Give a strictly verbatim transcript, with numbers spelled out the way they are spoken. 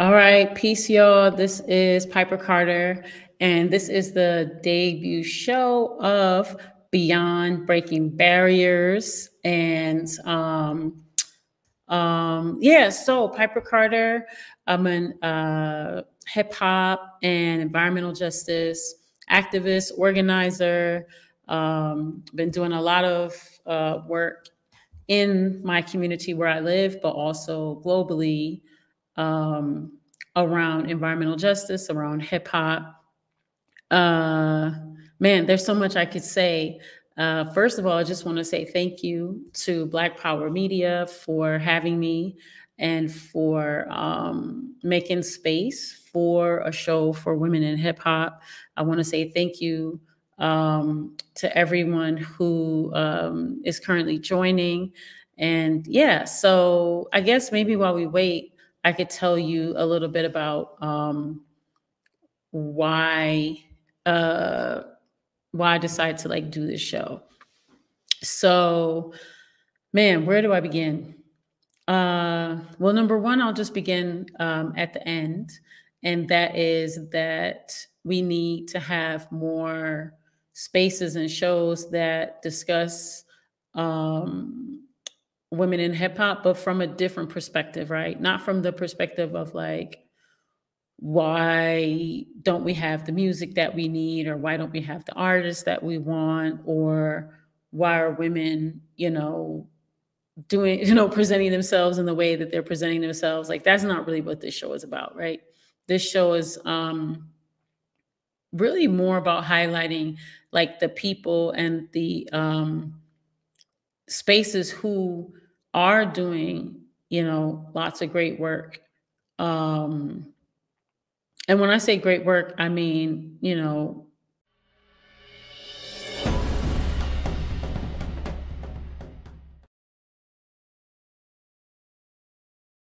All right, peace, y'all. This is Piper Carter, and this is the debut show of Beyond Breaking Barriers. And um, um, yeah, so Piper Carter, I'm an uh, hip hop and environmental justice activist, organizer. Um, been doing a lot of uh, work in my community where I live, but also globally. Um, around environmental justice, around hip hop. Uh, man, there's so much I could say. Uh, first of all, I just want to say thank you to Black Power Media for having me and for um, making space for a show for women in hip hop. I want to say thank you um, to everyone who um, is currently joining. And yeah, so I guess maybe while we wait, I could tell you a little bit about um, why uh, why I decided to like do this show. So, man, where do I begin? Uh, well, number one, I'll just begin um, at the end, and that is that we need to have more spaces and shows that discuss um, women in hip hop, but from a different perspective, right? Not from the perspective of like, why don't we have the music that we need? Or why don't we have the artists that we want? Or why are women, you know, doing, you know, presenting themselves in the way that they're presenting themselves? Like, that's not really what this show is about, right? This show is um, really more about highlighting like the people and the um, spaces who are doing, you know, lots of great work. Um, and when I say great work, I mean, you know,